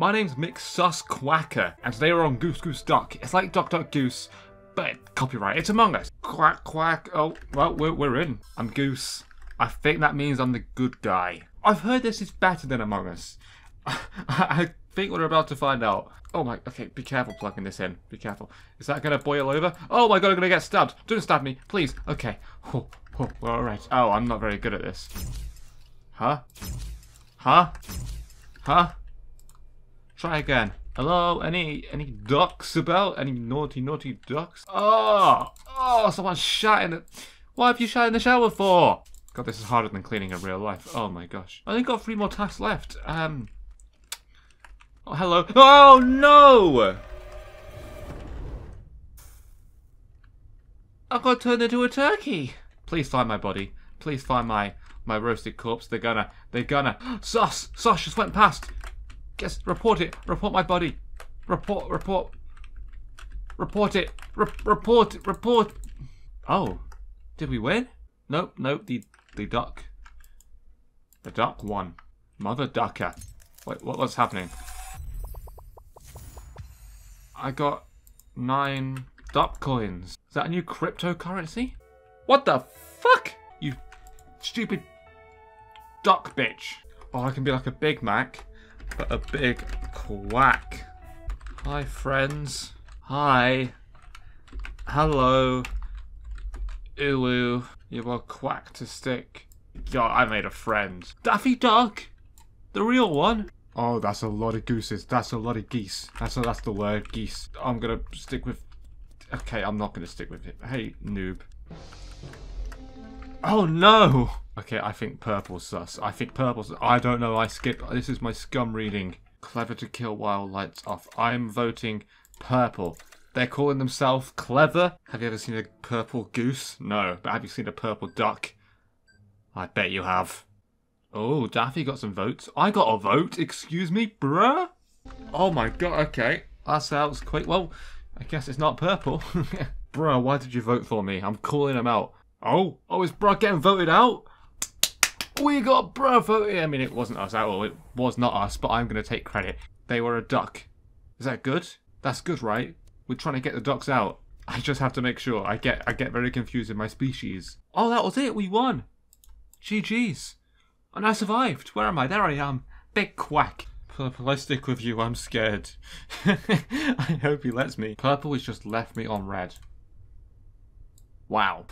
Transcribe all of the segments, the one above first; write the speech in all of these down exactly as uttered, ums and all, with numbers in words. My name's Mick Sus Quacker, and today we're on Goose Goose Duck. It's like Duck Duck Goose, but copyright. It's Among Us. Quack, quack. Oh, well, we're, we're in. I'm Goose. I think that means I'm the good guy. I've heard this is better than Among Us. I think we're about to find out. Oh my, okay, be careful plugging this in. Be careful. Is that going to boil over? Oh my god, I'm going to get stabbed. Don't stab me, please. Okay. Oh, oh, all right. Oh, I'm not very good at this. Huh? Huh? Huh? Try again. Hello? Any any ducks about? Any naughty, naughty ducks? Oh! Oh, someone shot in the... What have you shot in the shower for? God, this is harder than cleaning in real life. Oh my gosh. I only got three more tasks left. Um... Oh, hello. Oh, no! I got turned into a turkey. Please find my body. Please find my... my roasted corpse. They're gonna... They're gonna... Sus! Sus just went past! Yes, report it. Report my body. Report, report. Report it. Re report it. Report. Oh. Did we win? Nope, nope. The, the duck. The duck won. Mother ducker. Wait, what, what's happening? I got nine duck coins. Is that a new cryptocurrency? What the fuck? You stupid duck bitch. Oh, I can be like a Big Mac. But a big quack. Hi, friends. Hi. Hello. Ulu. You are quack to stick. God, I made a friend. Daffy Duck, the real one. Oh, that's a lot of gooses. That's a lot of geese. That's a, that's the word, geese. I'm gonna stick with. Okay, I'm not gonna stick with it. Hey, noob. Oh no. Okay, I think purple's sus. I think purple's... I don't know, I skip. This is my scum reading. Clever to kill while lights off. I'm voting purple. They're calling themselves clever. Have you ever seen a purple goose? No, but have you seen a purple duck? I bet you have. Oh, Daffy got some votes. I got a vote, excuse me, bruh? Oh my god, okay. That sounds quick. Well, I guess it's not purple. Bruh, why did you vote for me? I'm calling him out. Oh, oh, is bruh getting voted out? We got bruh voted. I mean, it wasn't us at all. It was not us, but I'm going to take credit. They were a duck. Is that good? That's good, right? We're trying to get the ducks out. I just have to make sure. I get I get very confused in my species. Oh, that was it. We won. G G's. And I survived. Where am I? There I am. Big quack. Purple, I stick with you. I'm scared. I hope he lets me. Purple has just left me on red. Wow.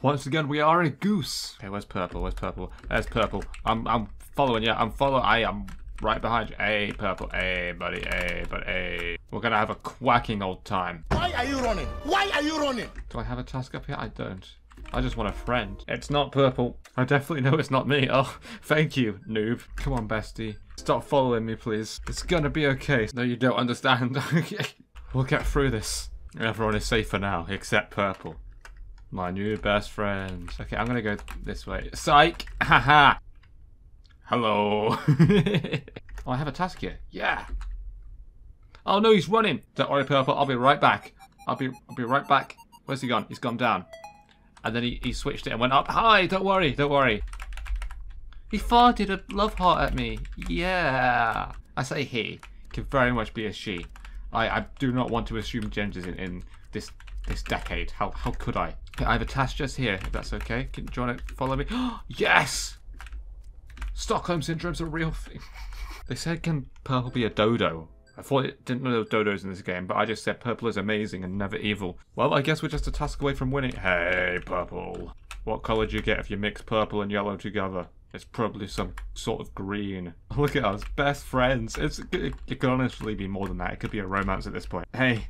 Once again, we are a goose. Okay, where's purple? Where's purple? There's purple. I'm I'm following you. I'm follow. I am right behind you. Hey, purple. Hey, buddy. Hey, buddy. Hey. We're gonna have a quacking old time. Why are you running? Why are you running? Do I have a task up here? I don't. I just want a friend. It's not purple. I definitely know it's not me. Oh, thank you, noob. Come on, bestie. Stop following me, please. It's gonna be okay. No, you don't understand. We'll get through this. Everyone is safe for now, except purple. My new best friend. Okay, I'm gonna go this way. Psych! Haha! Hello! Oh, I have a task here. Yeah! Oh no, he's running! Don't worry, purple, I'll be right back. I'll be I'll be right back. Where's he gone? He's gone down. And then he, he switched it and went up. Hi! Don't worry, don't worry. He farted a love heart at me. Yeah! I say he. Could very much be a she. I, I do not want to assume genders in, in this this decade. How how could I? I have a task just here, if that's okay. Can, do you want to follow me? Yes! Stockholm Syndrome's a real thing. They said, can purple be a dodo? I thought it didn't know there were dodos in this game, but I just said purple is amazing and never evil. Well, I guess we're just a task away from winning. Hey, purple. What colour do you get if you mix purple and yellow together? It's probably some sort of green. Look at us, best friends. It's, it, it could honestly be more than that. It could be a romance at this point. Hey,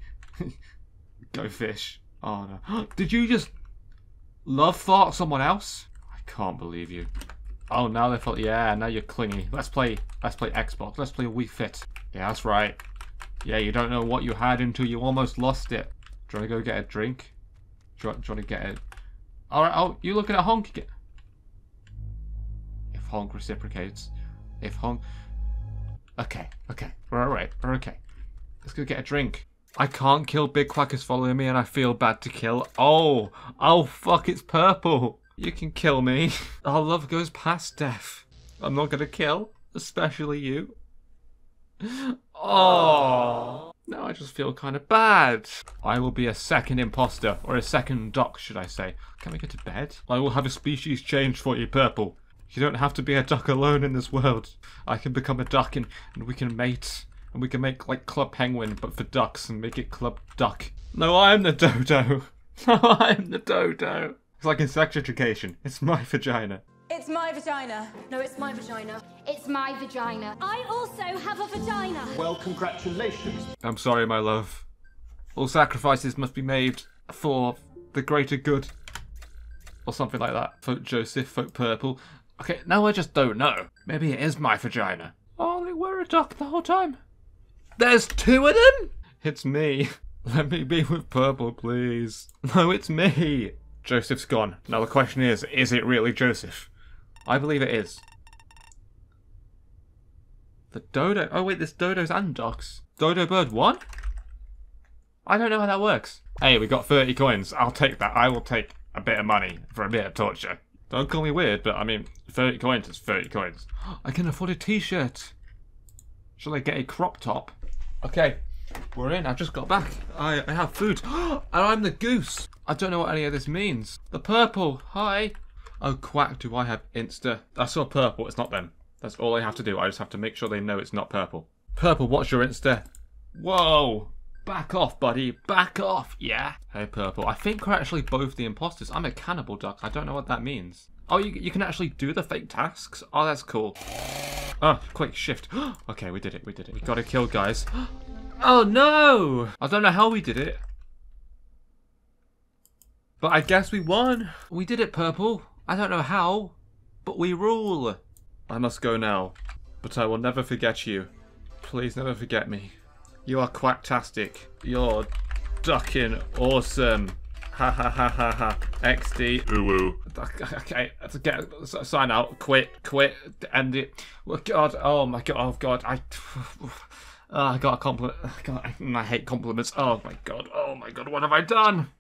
go fish. Oh no. Did you just... love fart someone else? I can't believe you. Oh, now they felt, yeah, now you're clingy. Let's play, let's play Xbox. Let's play Wii Fit. Yeah, that's right. Yeah, you don't know what you had until you almost lost it. Do you want to go get a drink? Do you, do you want to get it? All right, oh, you looking at Honk again? If Honk reciprocates. If Honk... Okay, okay, we're all right, we're okay. Let's go get a drink. I can't kill. Big Quack is following me and I feel bad to kill. Oh, oh fuck, it's purple. You can kill me. Our love goes past death. I'm not gonna kill, especially you. Oh, now I just feel kind of bad. I will be a second imposter, or a second duck, should I say. Can we go to bed? I will have a species change for you, Purple. You don't have to be a duck alone in this world. I can become a duck and, and we can mate. And we can make like Club Penguin, but for ducks, and make it Club Duck. No, I'm the dodo. No, I'm the dodo. It's like in sex education. It's my vagina. It's my vagina. No, it's my vagina. It's my vagina. I also have a vagina. Well, congratulations. I'm sorry, my love. All sacrifices must be made for the greater good. Or something like that. Folk Joseph, folk Purple. Okay, now I just don't know. Maybe it is my vagina. Oh, they were a duck the whole time. There's two of them? It's me. Let me be with Purple, please. No, it's me. Joseph's gone. Now the question is, is it really Joseph? I believe it is. The dodo. Oh wait, there's dodos and ducks. Dodo bird one? I don't know how that works. Hey, we got thirty coins. I'll take that. I will take a bit of money for a bit of torture. Don't call me weird, but I mean, thirty coins is thirty coins. I can afford a t-shirt. Shall I get a crop top? Okay, we're in. I just got back. I, I have food. And I'm the goose. I don't know what any of this means. The purple. Hi. Oh, quack, do I have Insta? I saw purple, it's not them. That's all I have to do. I just have to make sure they know it's not purple. Purple, what's your Insta? Whoa! Back off, buddy. Back off, yeah? Hey, Purple. I think we're actually both the imposters. I'm a cannibal duck. I don't know what that means. Oh, you, you can actually do the fake tasks? Oh, that's cool. Oh, quick shift. Okay, we did it. We did it. We gotta kill guys. Oh, no! I don't know how we did it. But I guess we won. We did it, Purple. I don't know how, but we rule. I must go now, but I will never forget you. Please never forget me. You are quacktastic. You're ducking awesome. Ha ha ha ha ha. X D. Ooh, ooh. Okay, let's get sign out. Quit, quit, end it. Oh, God, oh my God, oh God. I, oh, I got a compliment. God, I hate compliments. Oh my God, oh my God, what have I done?